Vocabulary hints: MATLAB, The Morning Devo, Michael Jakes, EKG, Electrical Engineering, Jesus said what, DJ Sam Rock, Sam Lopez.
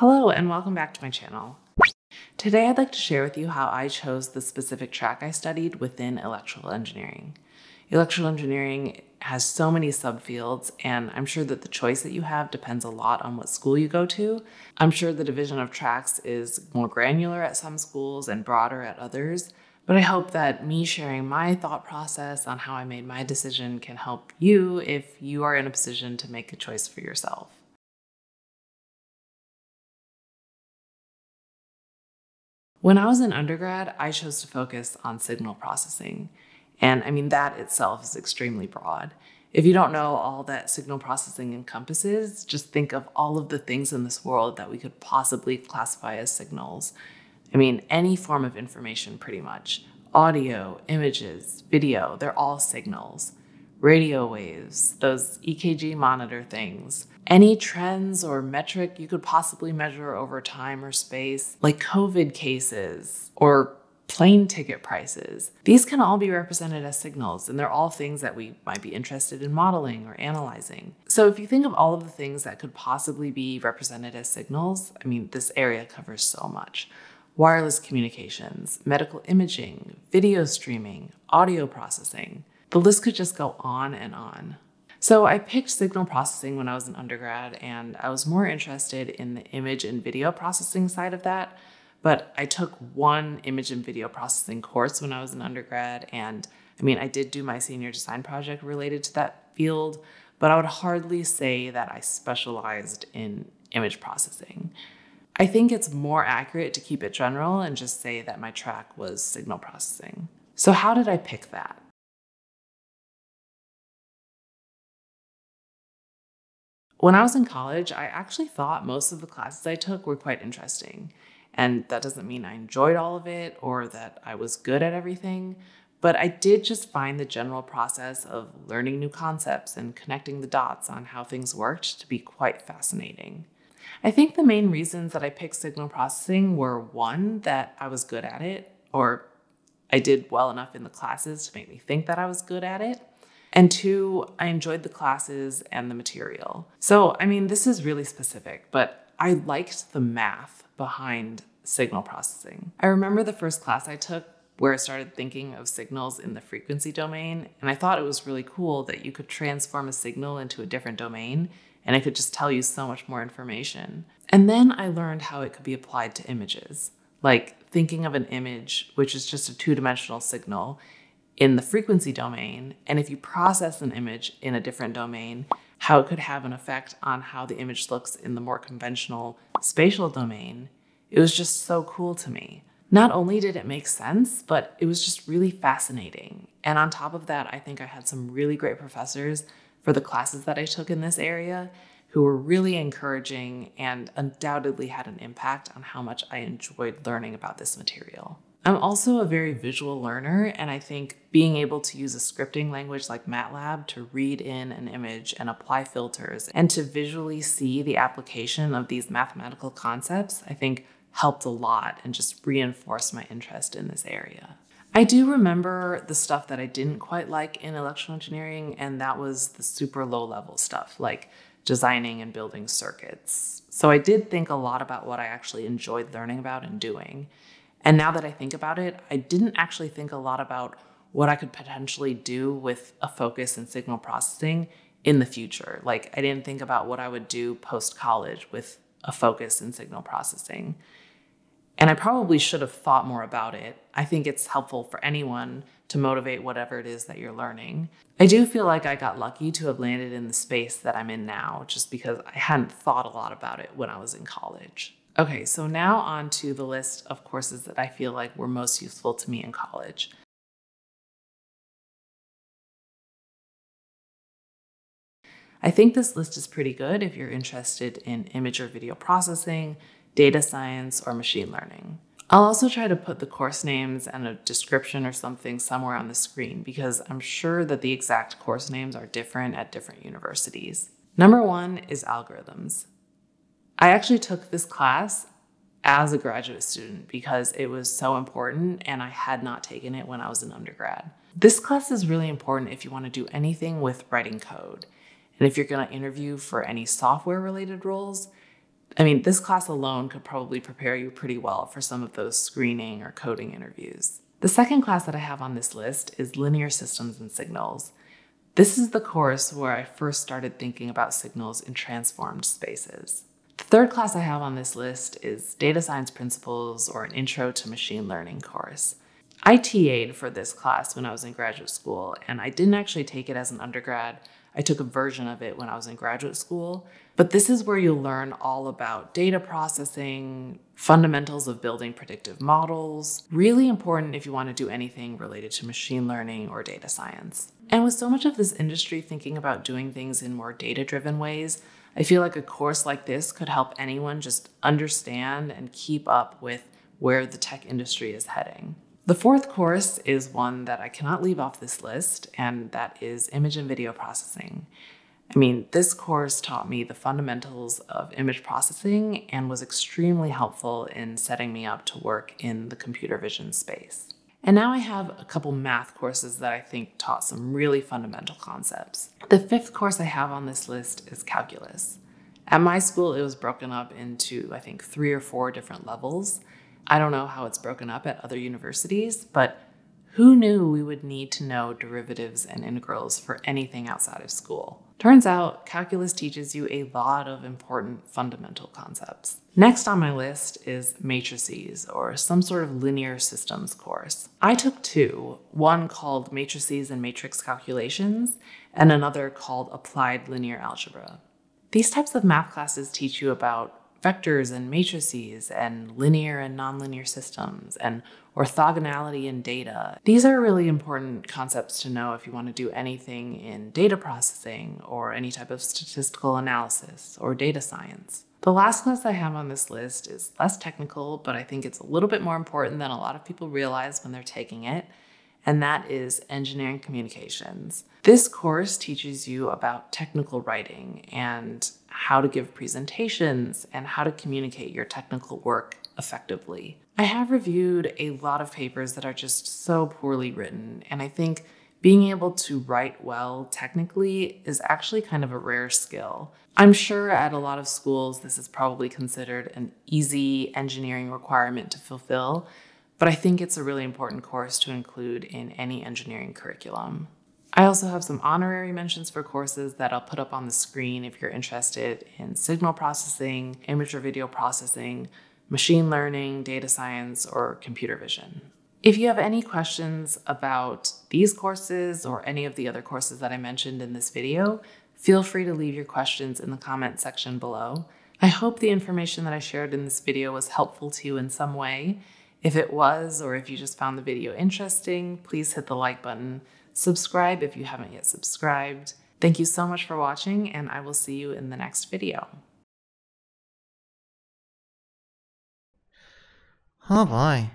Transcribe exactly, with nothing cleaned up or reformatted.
Hello and welcome back to my channel. Today I'd like to share with you how I chose the specific track I studied within electrical engineering. Electrical engineering has so many subfields, and I'm sure that the choice that you have depends a lot on what school you go to. I'm sure the division of tracks is more granular at some schools and broader at others, but I hope that me sharing my thought process on how I made my decision can help you if you are in a position to make a choice for yourself. When I was in undergrad, I chose to focus on signal processing. And I mean, that itself is extremely broad. If you don't know all that signal processing encompasses, just think of all of the things in this world that we could possibly classify as signals. I mean, any form of information pretty much. Audio, images, video, they're all signals. Radio waves, those E K G monitor things, any trends or metric you could possibly measure over time or space, like COVID cases or plane ticket prices. These can all be represented as signals, and they're all things that we might be interested in modeling or analyzing. So if you think of all of the things that could possibly be represented as signals, I mean, this area covers so much. Wireless communications, medical imaging, video streaming, audio processing. The list could just go on and on. So I picked signal processing when I was an undergrad, and I was more interested in the image and video processing side of that, but I took one image and video processing course when I was an undergrad, and I mean, I did do my senior design project related to that field, but I would hardly say that I specialized in image processing. I think it's more accurate to keep it general and just say that my track was signal processing. So how did I pick that? When I was in college, I actually thought most of the classes I took were quite interesting. And that doesn't mean I enjoyed all of it or that I was good at everything, but I did just find the general process of learning new concepts and connecting the dots on how things worked to be quite fascinating. I think the main reasons that I picked signal processing were, one, that I was good at it, or I did well enough in the classes to make me think that I was good at it. And two, I enjoyed the classes and the material. So, I mean, this is really specific, but I liked the math behind signal processing. I remember the first class I took where I started thinking of signals in the frequency domain, and I thought it was really cool that you could transform a signal into a different domain, and it could just tell you so much more information. And then I learned how it could be applied to images, like thinking of an image, which is just a two-dimensional signal, in the frequency domain, and if you process an image in a different domain, how it could have an effect on how the image looks in the more conventional spatial domain. It was just so cool to me. Not only did it make sense, but it was just really fascinating. And on top of that, I think I had some really great professors for the classes that I took in this area who were really encouraging and undoubtedly had an impact on how much I enjoyed learning about this material. I'm also a very visual learner, and I think being able to use a scripting language like MATLAB to read in an image and apply filters and to visually see the application of these mathematical concepts, I think helped a lot and just reinforced my interest in this area. I do remember the stuff that I didn't quite like in electrical engineering, and that was the super low level stuff, like designing and building circuits. So I did think a lot about what I actually enjoyed learning about and doing. And now that I think about it, I didn't actually think a lot about what I could potentially do with a focus in signal processing in the future. Like, I didn't think about what I would do post-college with a focus in signal processing. And I probably should have thought more about it. I think it's helpful for anyone to motivate whatever it is that you're learning. I do feel like I got lucky to have landed in the space that I'm in now, just because I hadn't thought a lot about it when I was in college. Okay, so now on to the list of courses that I feel like were most useful to me in college. I think this list is pretty good if you're interested in image or video processing, data science, or machine learning. I'll also try to put the course names and a description or something somewhere on the screen, because I'm sure that the exact course names are different at different universities. Number one is algorithms. I actually took this class as a graduate student because it was so important, and I had not taken it when I was an undergrad. This class is really important if you want to do anything with writing code. And if you're going to interview for any software related roles, I mean, this class alone could probably prepare you pretty well for some of those screening or coding interviews. The second class that I have on this list is Linear Systems and Signals. This is the course where I first started thinking about signals in transformed spaces. The third class I have on this list is Data Science Principles, or an Intro to Machine Learning course. I T A'd for this class when I was in graduate school, and I didn't actually take it as an undergrad. I took a version of it when I was in graduate school, but this is where you'll learn all about data processing, fundamentals of building predictive models, really important if you want to do anything related to machine learning or data science. And with so much of this industry thinking about doing things in more data-driven ways, I feel like a course like this could help anyone just understand and keep up with where the tech industry is heading. The fourth course is one that I cannot leave off this list, and that is Image and Video Processing. I mean, this course taught me the fundamentals of image processing and was extremely helpful in setting me up to work in the computer vision space. And now I have a couple math courses that I think taught some really fundamental concepts. The fifth course I have on this list is Calculus. At my school, it was broken up into, I think, three or four different levels. I don't know how it's broken up at other universities, but who knew we would need to know derivatives and integrals for anything outside of school? Turns out calculus teaches you a lot of important fundamental concepts. Next on my list is matrices, or some sort of linear systems course. I took two, one called Matrices and Matrix Calculations, and another called Applied Linear Algebra. These types of math classes teach you about vectors and matrices and linear and nonlinear systems and orthogonality in data. These are really important concepts to know if you want to do anything in data processing or any type of statistical analysis or data science. The last class I have on this list is less technical, but I think it's a little bit more important than a lot of people realize when they're taking it, and that is Engineering Communications. This course teaches you about technical writing and how to give presentations and how to communicate your technical work effectively. I have reviewed a lot of papers that are just so poorly written, and I think being able to write well technically is actually kind of a rare skill. I'm sure at a lot of schools this is probably considered an easy engineering requirement to fulfill, but I think it's a really important course to include in any engineering curriculum. I also have some honorary mentions for courses that I'll put up on the screen if you're interested in signal processing, image or video processing, machine learning, data science, or computer vision. If you have any questions about these courses or any of the other courses that I mentioned in this video, feel free to leave your questions in the comment section below. I hope the information that I shared in this video was helpful to you in some way. If it was, or if you just found the video interesting, please hit the like button. Subscribe if you haven't yet subscribed. Thank you so much for watching, and I will see you in the next video. Oh boy.